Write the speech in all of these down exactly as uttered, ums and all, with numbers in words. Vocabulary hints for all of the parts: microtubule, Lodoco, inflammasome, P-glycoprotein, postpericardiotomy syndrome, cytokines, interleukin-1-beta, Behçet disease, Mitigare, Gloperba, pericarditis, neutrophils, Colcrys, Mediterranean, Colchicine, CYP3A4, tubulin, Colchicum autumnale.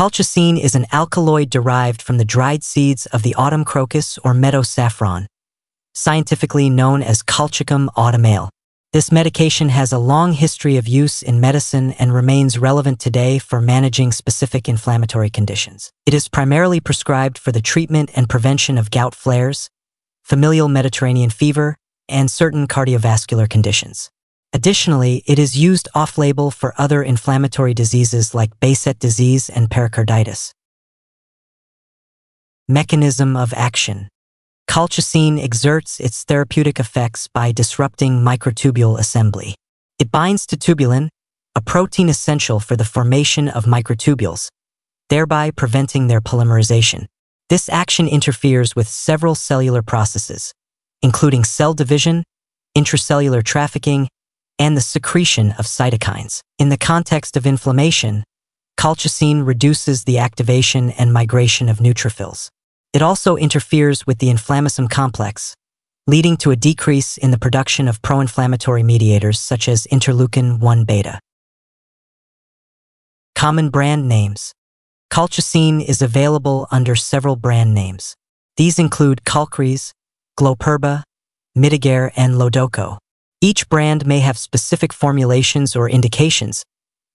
Colchicine is an alkaloid derived from the dried seeds of the autumn crocus or meadow saffron, scientifically known as Colchicum autumnale. This medication has a long history of use in medicine and remains relevant today for managing specific inflammatory conditions. It is primarily prescribed for the treatment and prevention of gout flares, familial Mediterranean fever, and certain cardiovascular conditions. Additionally, it is used off-label for other inflammatory diseases like Behçet disease and pericarditis. Mechanism of action. Colchicine exerts its therapeutic effects by disrupting microtubule assembly. It binds to tubulin, a protein essential for the formation of microtubules, thereby preventing their polymerization. This action interferes with several cellular processes, including cell division, intracellular trafficking, and the secretion of cytokines. In the context of inflammation, colchicine reduces the activation and migration of neutrophils. It also interferes with the inflammasome complex, leading to a decrease in the production of pro-inflammatory mediators such as interleukin one beta. Common brand names. Colchicine is available under several brand names. These include Colcrys, Gloperba, Mitigare, and Lodoco. Each brand may have specific formulations or indications,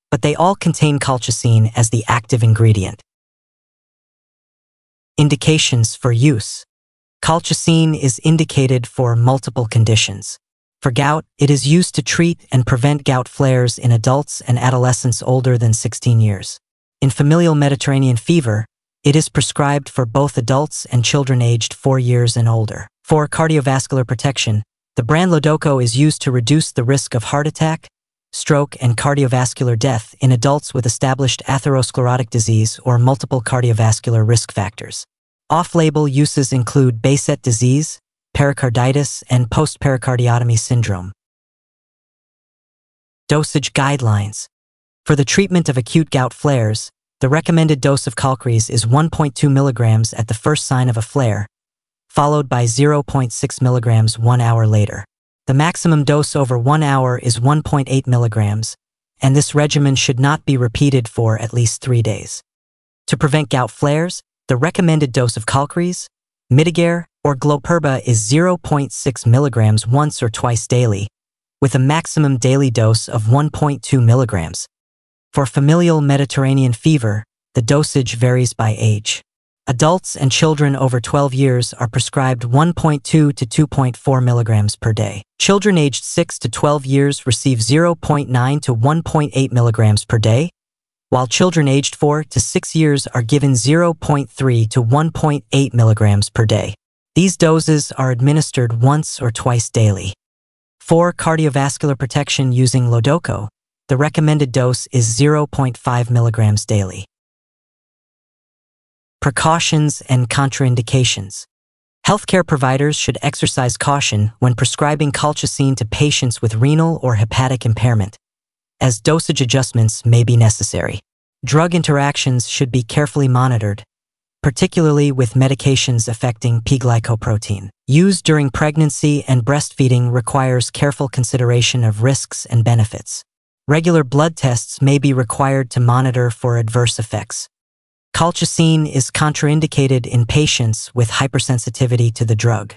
but they all contain colchicine as the active ingredient. Indications for use. Colchicine is indicated for multiple conditions. For gout, it is used to treat and prevent gout flares in adults and adolescents older than sixteen years. In familial Mediterranean fever, it is prescribed for both adults and children aged four years and older. For cardiovascular protection, the brand Lodoco is used to reduce the risk of heart attack, stroke, and cardiovascular death in adults with established atherosclerotic disease or multiple cardiovascular risk factors. Off-label uses include Behçet disease, pericarditis, and post-pericardiotomy syndrome. Dosage guidelines. For the treatment of acute gout flares, the recommended dose of Colcrys is one point two milligrams at the first sign of a flare, followed by zero point six milligrams one hour later. The maximum dose over one hour is one point eight milligrams, and this regimen should not be repeated for at least three days. To prevent gout flares, the recommended dose of Colcrys, Mitigare, or Gloperba is zero point six milligrams once or twice daily, with a maximum daily dose of one point two milligrams. For familial Mediterranean fever, the dosage varies by age. Adults and children over twelve years are prescribed one point two to two point four milligrams per day. Children aged six to twelve years receive zero point nine to one point eight milligrams per day, while children aged four to six years are given zero point three to one point eight milligrams per day. These doses are administered once or twice daily. For cardiovascular protection using Lodoco, the recommended dose is zero point five milligrams daily. Precautions and contraindications. Healthcare providers should exercise caution when prescribing colchicine to patients with renal or hepatic impairment, as dosage adjustments may be necessary. Drug interactions should be carefully monitored, particularly with medications affecting P glycoprotein. Use during pregnancy and breastfeeding requires careful consideration of risks and benefits. Regular blood tests may be required to monitor for adverse effects. Colchicine is contraindicated in patients with hypersensitivity to the drug.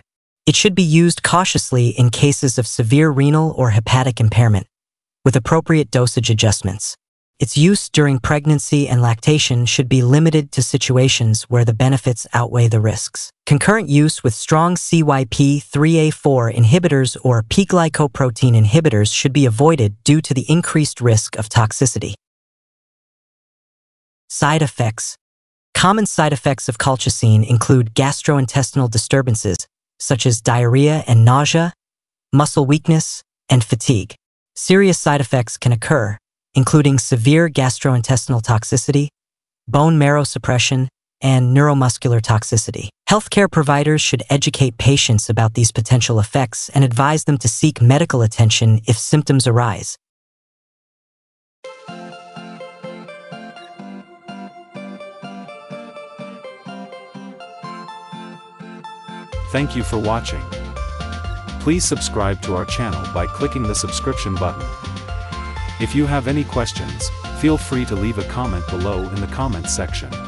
It should be used cautiously in cases of severe renal or hepatic impairment, with appropriate dosage adjustments. Its use during pregnancy and lactation should be limited to situations where the benefits outweigh the risks. Concurrent use with strong C Y P three A four inhibitors or P glycoprotein inhibitors should be avoided due to the increased risk of toxicity. Side effects. Common side effects of colchicine include gastrointestinal disturbances, such as diarrhea and nausea, muscle weakness, and fatigue. Serious side effects can occur, including severe gastrointestinal toxicity, bone marrow suppression, and neuromuscular toxicity. Healthcare providers should educate patients about these potential effects and advise them to seek medical attention if symptoms arise. Thank you for watching. Please subscribe to our channel by clicking the subscription button. If you have any questions, Feel free to leave a comment below in the comments section.